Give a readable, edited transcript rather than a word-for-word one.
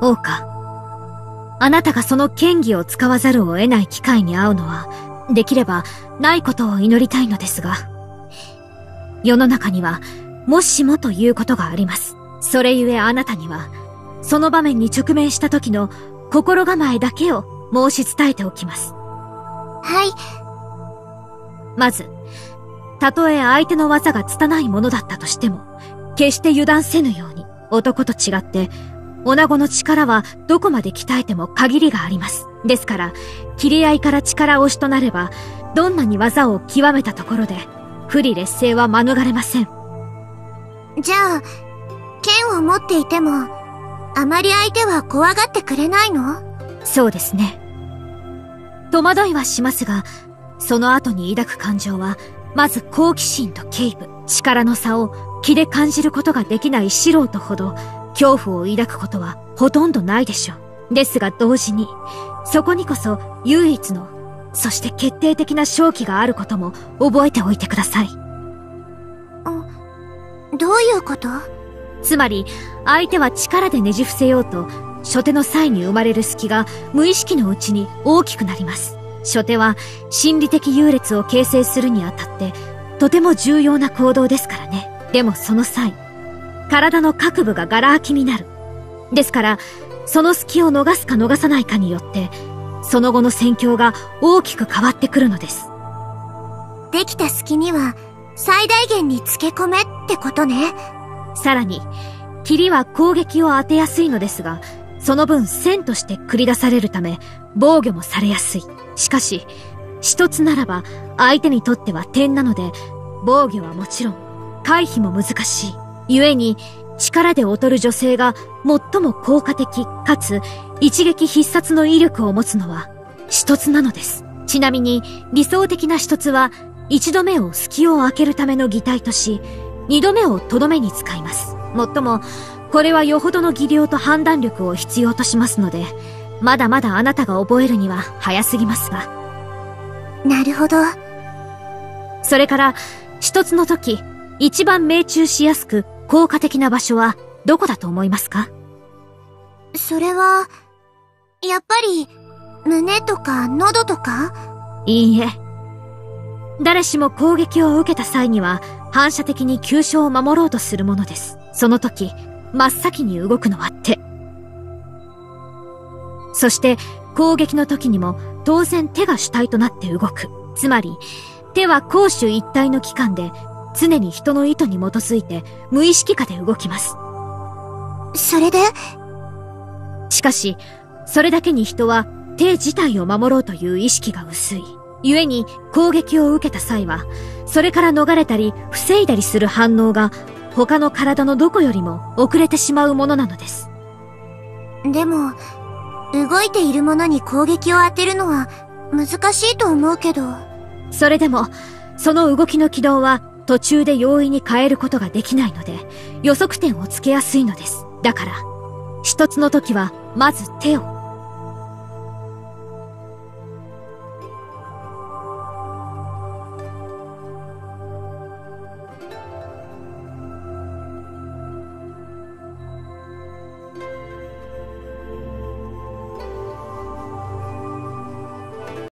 王家、あなたがその権威を使わざるを得ない機会に会うのは、できればないことを祈りたいのですが、世の中には、もしもということがあります。それゆえあなたには、その場面に直面した時の心構えだけを申し伝えておきます。はい。まず、たとえ相手の技が拙いものだったとしても、決して油断せぬように、男と違って、女子の力はどこまで鍛えても限りがあります。ですから、切り合いから力押しとなれば、どんなに技を極めたところで、不利劣勢は免れません。じゃあ、剣を持っていても、あまり相手は怖がってくれないの？そうですね。戸惑いはしますが、その後に抱く感情は、まず好奇心と軽侮、力の差を気で感じることができない素人ほど、恐怖を抱くことはほとんどないでしょう。ですが同時に、そこにこそ唯一の、そして決定的な勝機があることも覚えておいてください。どういうこと？つまり、相手は力でねじ伏せようと、初手の際に生まれる隙が無意識のうちに大きくなります。初手は心理的優劣を形成するにあたって、とても重要な行動ですからね。でもその際、体の各部がガラ空きになる。ですから、その隙を逃すか逃さないかによって、その後の戦況が大きく変わってくるのです。できた隙には、最大限につけ込めってことね。さらに、霧は攻撃を当てやすいのですが、その分線として繰り出されるため、防御もされやすい。しかし、一つならば、相手にとっては点なので、防御はもちろん、回避も難しい。故に、力で劣る女性が最も効果的かつ一撃必殺の威力を持つのは一つなのです。ちなみに理想的な一つは一度目を隙を開けるための擬態とし、二度目をとどめに使います。もっとも、これはよほどの技量と判断力を必要としますので、まだまだあなたが覚えるには早すぎますが。なるほど。それから、一つの時、一番命中しやすく、効果的な場所はどこだと思いますか？それは、やっぱり、胸とか喉とか？いいえ。誰しも攻撃を受けた際には、反射的に急所を守ろうとするものです。その時、真っ先に動くのは手。そして、攻撃の時にも、当然手が主体となって動く。つまり、手は攻守一体の器官で、常に人の意図に基づいて無意識下で動きます。それで？しかし、それだけに人は手自体を守ろうという意識が薄い。故に攻撃を受けた際は、それから逃れたり防いだりする反応が他の体のどこよりも遅れてしまうものなのです。でも、動いているものに攻撃を当てるのは難しいと思うけど。それでも、その動きの軌道は途中で容易に変えることができないので、予測点をつけやすいのです。だから、一つの時はまず手を、